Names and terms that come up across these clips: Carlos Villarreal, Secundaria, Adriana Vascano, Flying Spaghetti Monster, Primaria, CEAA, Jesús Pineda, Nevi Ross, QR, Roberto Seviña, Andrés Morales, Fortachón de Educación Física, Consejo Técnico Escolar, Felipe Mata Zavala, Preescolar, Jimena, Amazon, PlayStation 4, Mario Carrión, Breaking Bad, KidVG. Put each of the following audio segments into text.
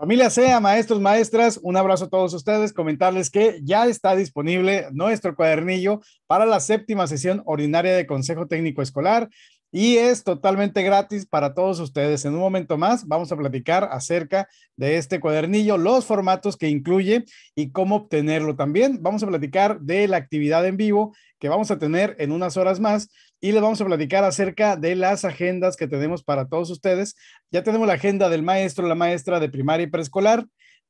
Familia CEAA, maestros, maestras, un abrazo a todos ustedes. Comentarles que ya está disponible nuestro cuadernillo para la 7ª sesión ordinaria de Consejo Técnico Escolar y es totalmente gratis para todos ustedes. En un momento más vamos a platicar acerca de este cuadernillo, los formatos que incluye y cómo obtenerlo. También vamos a platicar de la actividad en vivo que vamos a tener en unas horas más y les vamos a platicar acerca de las agendas que tenemos para todos ustedes. Ya tenemos la agenda del maestro, la maestra de primaria y preescolar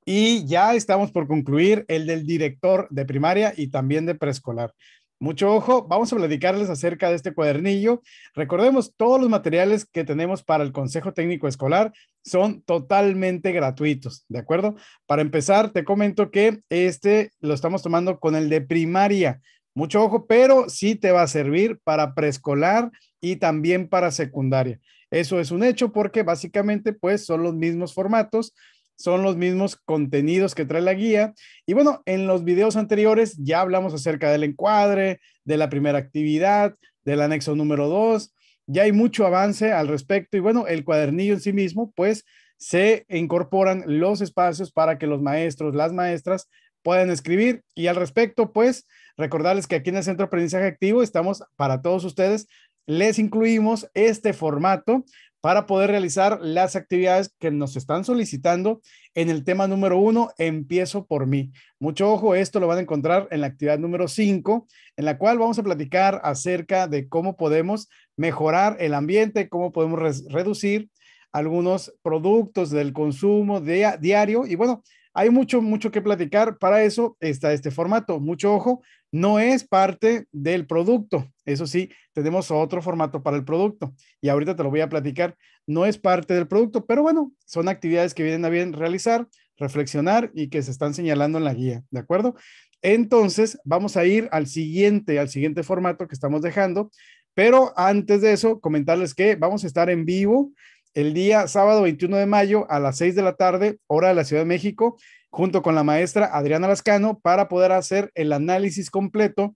y ya estamos por concluir el del director de primaria y también de preescolar. Mucho ojo, vamos a platicarles acerca de este cuadernillo. Recordemos, todos los materiales que tenemos para el Consejo Técnico Escolar son totalmente gratuitos, ¿de acuerdo? Para empezar, te comento que este lo estamos tomando con el de primaria. Mucho ojo, pero sí te va a servir para preescolar y también para secundaria. Eso es un hecho porque básicamente pues son los mismos formatos, son los mismos contenidos que trae la guía. Y bueno, en los videos anteriores ya hablamos acerca del encuadre, de la primera actividad, del anexo número 2. Ya hay mucho avance al respecto. Y bueno, el cuadernillo en sí mismo, pues se incorporan los espacios para que los maestros, las maestras puedan escribir. Y al respecto, pues recordarles que aquí en el Centro de Aprendizaje Activo estamos para todos ustedes. Les incluimos este formato para poder realizar las actividades que nos están solicitando en el tema número 1, empiezo por mí. Mucho ojo, esto lo van a encontrar en la actividad número 5, en la cual vamos a platicar acerca de cómo podemos mejorar el ambiente, cómo podemos reducir algunos productos del consumo diario. Y bueno, hay mucho que platicar. Para eso está este formato. Mucho ojo, no es parte del producto. Eso sí, tenemos otro formato para el producto. Y ahorita te lo voy a platicar. No es parte del producto, pero bueno, son actividades que vienen a bien realizar, reflexionar y que se están señalando en la guía, ¿de acuerdo? Entonces, vamos a ir al siguiente formato que estamos dejando. Pero antes de eso, comentarles que vamos a estar en vivo el día sábado 21 de mayo a las 6 de la tarde, hora de la Ciudad de México, junto con la maestra Adriana Vascano para poder hacer el análisis completo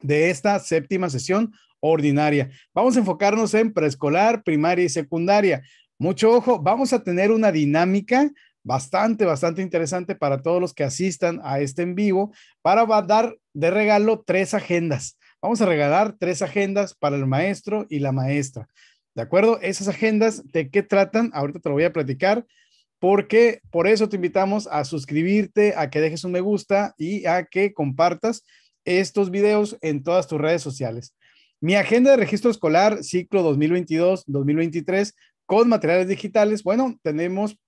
de esta 7ª sesión ordinaria. Vamos a enfocarnos en preescolar, primaria y secundaria. Mucho ojo, vamos a tener una dinámica bastante interesante para todos los que asistan a este en vivo para dar de regalo 3 agendas. Vamos a regalar 3 agendas para el maestro y la maestra. ¿De acuerdo? Esas agendas, ¿de qué tratan? Ahorita te lo voy a platicar porque por eso te invitamos a suscribirte, a que dejes un me gusta y a que compartas estos videos en todas tus redes sociales. Mi agenda de registro escolar, ciclo 2022-2023 con materiales digitales. Bueno,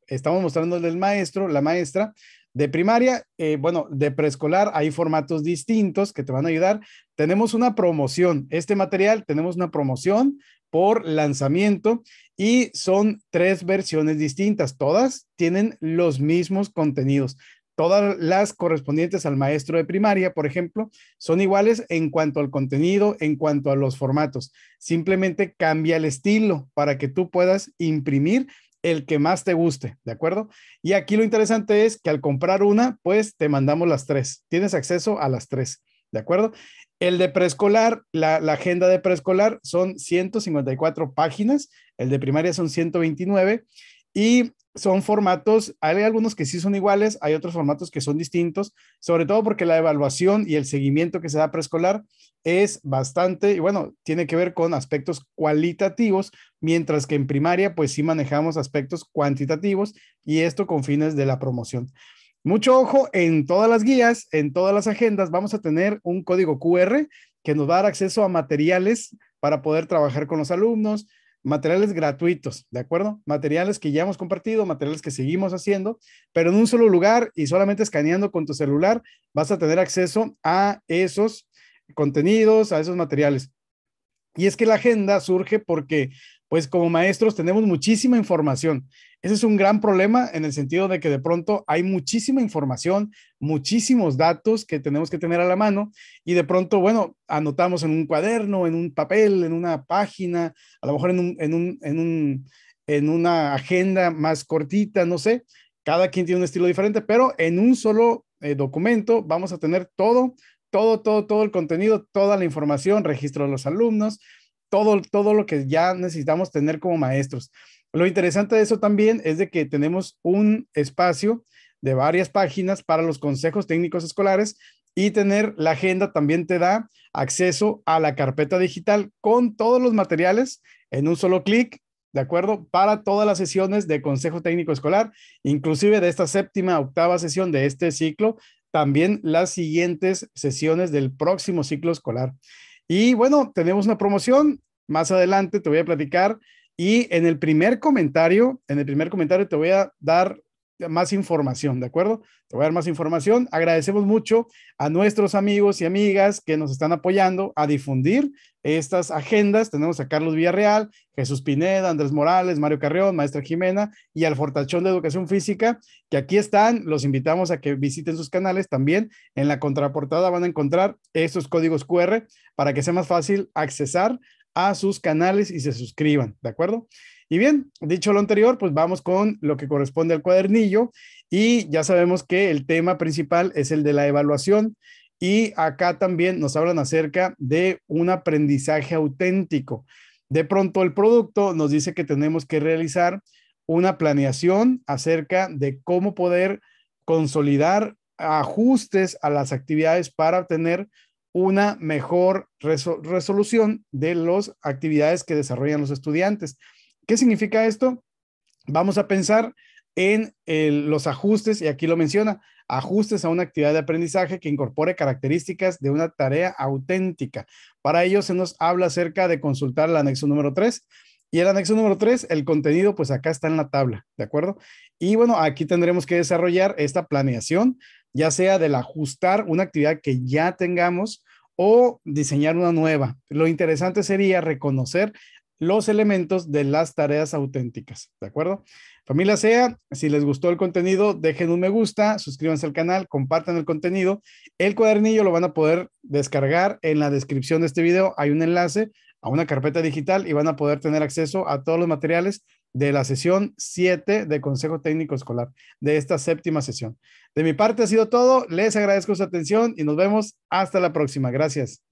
estamos mostrándoles el maestro, la maestra de primaria, bueno, de preescolar hay formatos distintos que te van a ayudar. Tenemos una promoción. Este material tenemos una promoción por lanzamiento y son 3 versiones distintas. Todas tienen los mismos contenidos. Todas las correspondientes al maestro de primaria, por ejemplo, son iguales en cuanto al contenido, en cuanto a los formatos. Simplemente cambia el estilo para que tú puedas imprimir el que más te guste, ¿de acuerdo? Y aquí lo interesante es que al comprar una, pues te mandamos las 3. Tienes acceso a las 3, ¿de acuerdo? El de preescolar, la agenda de preescolar son 154 páginas, el de primaria son 129 y son formatos, hay algunos que sí son iguales, hay otros formatos que son distintos, sobre todo porque la evaluación y el seguimiento que se da preescolar es bastante, y bueno, tiene que ver con aspectos cualitativos, mientras que en primaria pues sí manejamos aspectos cuantitativos y esto con fines de la promoción. Mucho ojo, en todas las guías, en todas las agendas vamos a tener un código QR que nos va a dar acceso a materiales para poder trabajar con los alumnos, materiales gratuitos, ¿de acuerdo? Materiales que ya hemos compartido, materiales que seguimos haciendo, pero en un solo lugar y solamente escaneando con tu celular vas a tener acceso a esos contenidos, a esos materiales. Y es que la agenda surge porque, pues como maestros tenemos muchísima información. Ese es un gran problema en el sentido de que de pronto hay muchísima información, muchísimos datos que tenemos que tener a la mano y de pronto, bueno, anotamos en un cuaderno, en un papel, en una página, a lo mejor en una agenda más cortita, no sé. Cada quien tiene un estilo diferente, pero en un solo documento vamos a tener todo el contenido, toda la información, registro de los alumnos, todo lo que ya necesitamos tener como maestros. Lo interesante de eso también es de que tenemos un espacio de varias páginas para los consejos técnicos escolares y tener la agenda también te da acceso a la carpeta digital con todos los materiales en un solo clic, ¿de acuerdo? Para todas las sesiones de Consejo Técnico Escolar, inclusive de esta séptima, octava sesión de este ciclo, también las siguientes sesiones del próximo ciclo escolar. Y bueno, tenemos una promoción, más adelante te voy a platicar y en el primer comentario te voy a dar más información, ¿de acuerdo? Te voy a dar más información. Agradecemos mucho a nuestros amigos y amigas que nos están apoyando a difundir estas agendas. Tenemos a Carlos Villarreal, Jesús Pineda, Andrés Morales, Mario Carrión, Maestra Jimena y al Fortachón de Educación Física, que aquí están. Los invitamos a que visiten sus canales también. En la contraportada van a encontrar estos códigos QR para que sea más fácil accesar a sus canales y se suscriban, ¿de acuerdo? Y bien, dicho lo anterior, pues vamos con lo que corresponde al cuadernillo y ya sabemos que el tema principal es el de la evaluación y acá también nos hablan acerca de un aprendizaje auténtico. De pronto el producto nos dice que tenemos que realizar una planeación acerca de cómo poder consolidar ajustes a las actividades para obtener una mejor resolución de las actividades que desarrollan los estudiantes. ¿Qué significa esto? Vamos a pensar en los ajustes, y aquí lo menciona, ajustes a una actividad de aprendizaje que incorpore características de una tarea auténtica. Para ello se nos habla acerca de consultar el anexo número 3. Y el anexo número 3, el contenido, pues acá está en la tabla, ¿de acuerdo? Y bueno, aquí tendremos que desarrollar esta planeación, ya sea del ajustar una actividad que ya tengamos o diseñar una nueva. Lo interesante sería reconocer los elementos de las tareas auténticas, ¿de acuerdo? Familia CEAA, si les gustó el contenido, dejen un me gusta, suscríbanse al canal, compartan el contenido. El cuadernillo lo van a poder descargar en la descripción de este video. Hay un enlace a una carpeta digital y van a poder tener acceso a todos los materiales de la sesión 7 de Consejo Técnico Escolar, de esta séptima sesión. De mi parte ha sido todo. Les agradezco su atención y nos vemos hasta la próxima. Gracias.